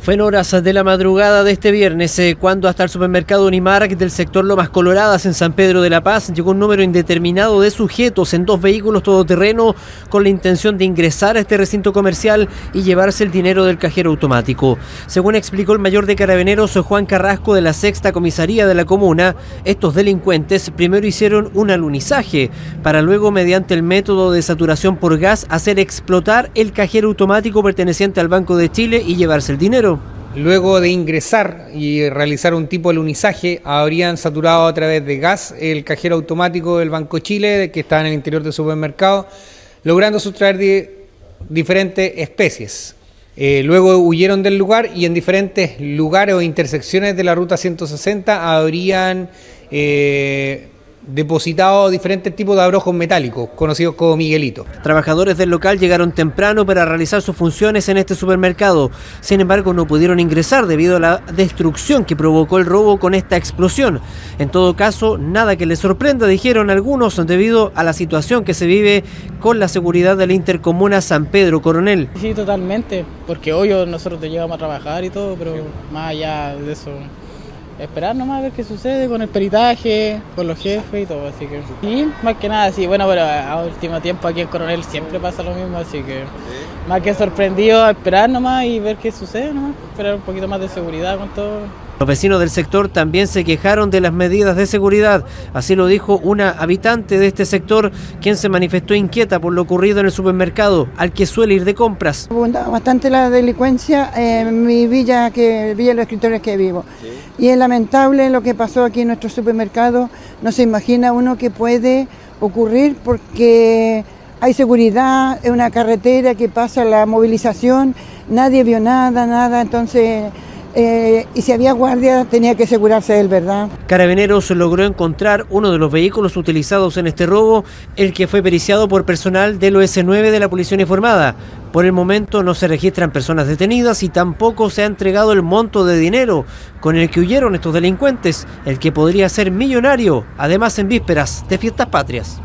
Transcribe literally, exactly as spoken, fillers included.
Fue en horas de la madrugada de este viernes eh, cuando hasta el supermercado Unimarc del sector Lomas Coloradas en San Pedro de la Paz llegó un número indeterminado de sujetos en dos vehículos todoterreno con la intención de ingresar a este recinto comercial y llevarse el dinero del cajero automático. Según explicó el mayor de Carabineros Juan Carrasco de la Sexta Comisaría de la comuna, estos delincuentes primero hicieron un alunizaje para luego, mediante el método de saturación por gas, hacer explotar el cajero automático perteneciente al Banco de Chile y llevarse el dinero. Luego de ingresar y realizar un tipo de alunizaje, habrían saturado a través de gas el cajero automático del Banco Chile, que está en el interior del supermercado, logrando sustraer di diferentes especies. Eh, luego huyeron del lugar y en diferentes lugares o intersecciones de la Ruta ciento sesenta habrían eh, depositado diferentes tipos de abrojos metálicos, conocidos como Miguelito. Trabajadores del local llegaron temprano para realizar sus funciones en este supermercado. Sin embargo, no pudieron ingresar debido a la destrucción que provocó el robo con esta explosión. En todo caso, nada que les sorprenda, dijeron algunos, debido a la situación que se vive con la seguridad de la Intercomuna San Pedro Coronel. Sí, totalmente, porque hoy nosotros llegamos a trabajar y todo, pero más allá de eso, esperar nomás a ver qué sucede con el peritaje, con los jefes y todo, así que... Y más que nada, sí, bueno, pero a último tiempo aquí en Coronel siempre pasa lo mismo, así que... Más que sorprendido, a esperar nomás y ver qué sucede nomás, esperar un poquito más de seguridad con todo. Los vecinos del sector también se quejaron de las medidas de seguridad, así lo dijo una habitante de este sector, quien se manifestó inquieta por lo ocurrido en el supermercado, al que suele ir de compras. Abundaba bastante la delincuencia en mi villa, que villa de los escritores que vivo. ¿Sí? Y es lamentable lo que pasó aquí en nuestro supermercado, no se imagina uno que puede ocurrir porque hay seguridad, es una carretera que pasa la movilización, nadie vio nada, nada, entonces... Eh, y si había guardia tenía que asegurarse de él, ¿verdad? Carabineros logró encontrar uno de los vehículos utilizados en este robo, el que fue periciado por personal del O S nueve de la Policía Uniformada. Por el momento no se registran personas detenidas y tampoco se ha entregado el monto de dinero con el que huyeron estos delincuentes, el que podría ser millonario, además en vísperas de fiestas patrias.